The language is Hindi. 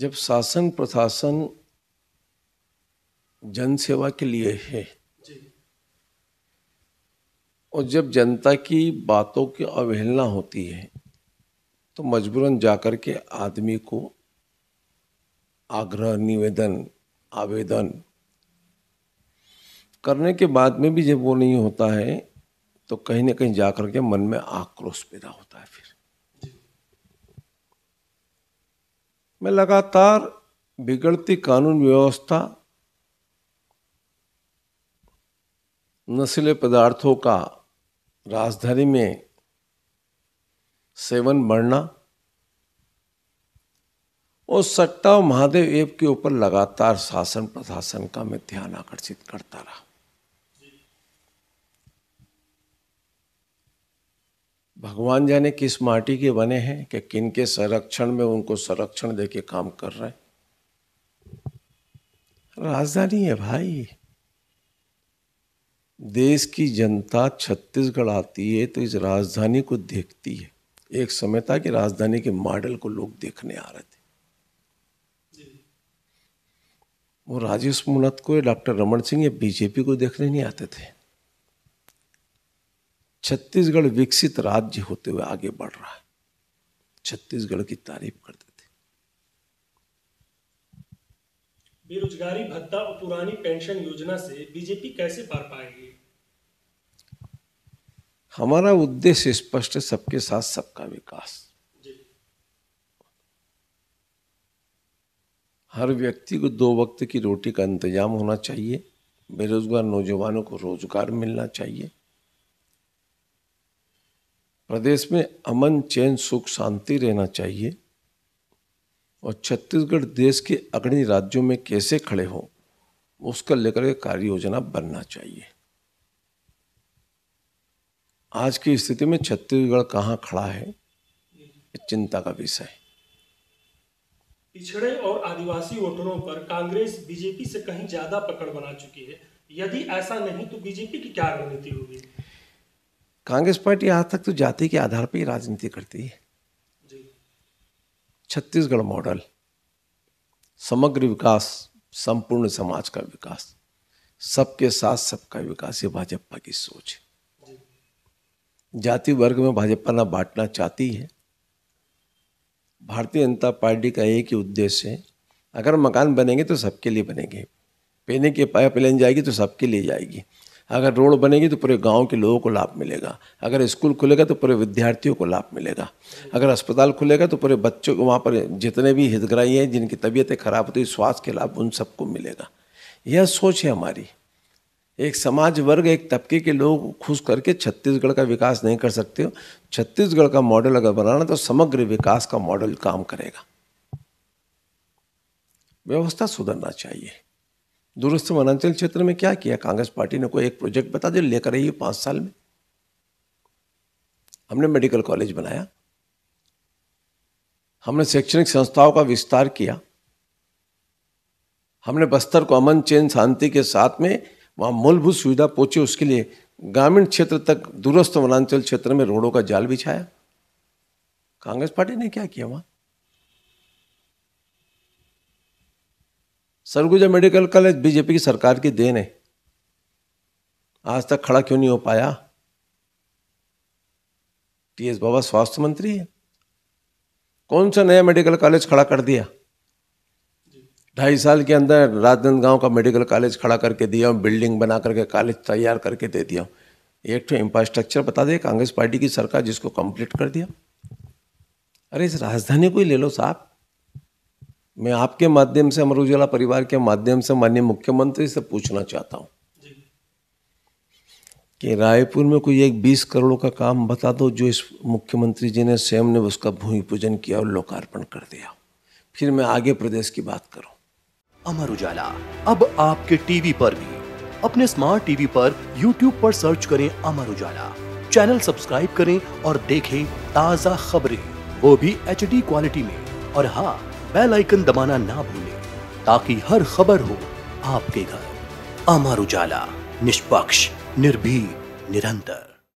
जब शासन प्रशासन जनसेवा के लिए है और जब जनता की बातों की अवहेलना होती है तो मजबूरन जाकर के आदमी को आग्रह, निवेदन, आवेदन करने के बाद में भी जब वो नहीं होता है तो कहीं ना कहीं जाकर के मन में आक्रोश पैदा होता है। फिर मैं लगातार बिगड़ती कानून व्यवस्था, नशीले पदार्थों का राजधानी में सेवन बढ़ना और सट्टा और महादेव ऐप के ऊपर लगातार शासन प्रशासन का मैं ध्यान आकर्षित करता रहा। भगवान जाने किस माटी के बने हैं कि किन के संरक्षण में उनको संरक्षण देके काम कर रहे हैं। राजधानी है भाई, देश की जनता छत्तीसगढ़ आती है तो इस राजधानी को देखती है। एक समय था कि राजधानी के मॉडल को लोग देखने आ रहे थे, वो राजेश मुनत को, डॉक्टर रमन सिंह या बीजेपी को देखने नहीं आते थे। छत्तीसगढ़ विकसित राज्य होते हुए आगे बढ़ रहा है, छत्तीसगढ़ की तारीफ करते थे। बेरोजगारी भत्ता और पुरानी पेंशन योजना से बीजेपी कैसे पार पाएगी? हमारा उद्देश्य स्पष्ट है, सबके साथ सबका विकास। हर व्यक्ति को दो वक्त की रोटी का इंतजाम होना चाहिए, बेरोजगार नौजवानों को रोजगार मिलना चाहिए, प्रदेश में अमन, चैन, सुख, शांति रहना चाहिए और छत्तीसगढ़ देश के अग्रणी राज्यों में कैसे खड़े हो उसका लेकर के कार्य योजना बनना चाहिए। आज की स्थिति में छत्तीसगढ़ कहाँ खड़ा है, चिंता का विषय है। पिछड़े और आदिवासी वोटरों पर कांग्रेस बीजेपी से कहीं ज्यादा पकड़ बना चुकी है, यदि ऐसा नहीं तो बीजेपी की क्या रणनीति होगी? कांग्रेस पार्टी आज तक तो जाति के आधार पर ही राजनीति करती है। छत्तीसगढ़ मॉडल, समग्र विकास, संपूर्ण समाज का विकास, सबके साथ सबका विकास, ये भाजपा की सोच है। जाति वर्ग में भाजपा ना बांटना चाहती है। भारतीय जनता पार्टी का एक ही उद्देश्य है, अगर मकान बनेंगे तो सबके लिए बनेंगे, पीने की पाइपलाइन जाएगी तो सबके लिए जाएगी, अगर रोड बनेगी तो पूरे गांव के लोगों को लाभ मिलेगा, अगर स्कूल खुलेगा तो पूरे विद्यार्थियों को लाभ मिलेगा, अगर अस्पताल खुलेगा तो पूरे बच्चों को, वहाँ पर जितने भी हितग्राही हैं, जिनकी तबीयतें खराब होती है, स्वास्थ्य के लाभ उन सबको मिलेगा। यह सोच है हमारी। एक समाज वर्ग, एक तबके के लोग खुश करके छत्तीसगढ़ का विकास नहीं कर सकते हो। छत्तीसगढ़ का मॉडल अगर बनाना तो समग्र विकास का मॉडल काम करेगा। व्यवस्था सुधरना चाहिए। दूरस्थ वनांचल क्षेत्र में क्या किया कांग्रेस पार्टी ने? कोई एक प्रोजेक्ट बता दो लेकर आई है 5 साल में। हमने मेडिकल कॉलेज बनाया, हमने शैक्षणिक संस्थाओं का विस्तार किया, हमने बस्तर को अमन, चैन, शांति के साथ में वहाँ मूलभूत सुविधा पहुंचे, उसके लिए ग्रामीण क्षेत्र तक, दूरस्थ वनांचल क्षेत्र में रोडों का जाल बिछाया। कांग्रेस पार्टी ने क्या किया वहाँ? सरगुजा मेडिकल कॉलेज बीजेपी की सरकार की देन है, आज तक खड़ा क्यों नहीं हो पाया? टीएस बाबा स्वास्थ्य मंत्री है, कौन सा नया मेडिकल कॉलेज खड़ा कर दिया? 2.5 साल के अंदर राजनंदगांव का मेडिकल कॉलेज खड़ा करके दिया, बिल्डिंग बना करके कॉलेज तैयार करके दे दिया। एक तो इंफ्रास्ट्रक्चर बता दे कांग्रेस पार्टी की सरकार जिसको कंप्लीट कर दिया। अरे इस राजधानी को ही ले लो साहब। मैं आपके माध्यम से, अमर उजाला परिवार के माध्यम से माननीय मुख्यमंत्री से पूछना चाहता हूँ कि रायपुर में कोई एक 20 करोड़ का काम बता दो जो इस मुख्यमंत्री जी ने स्वयं ने उसका भूमि पूजन किया और लोकार्पण कर दिया। फिर मैं आगे प्रदेश की बात करूँ। अमर उजाला अब आपके टीवी पर भी। अपने स्मार्ट टीवी पर YouTube पर सर्च करें अमर उजाला, चैनल सब्सक्राइब करें और देखें ताज़ा खबरें, वो भी HD क्वालिटी में। और हाँ, बेल आइकन दबाना ना भूलें ताकि हर खबर हो आपके घर। अमर उजाला, निष्पक्ष, निर्भीक, निरंतर।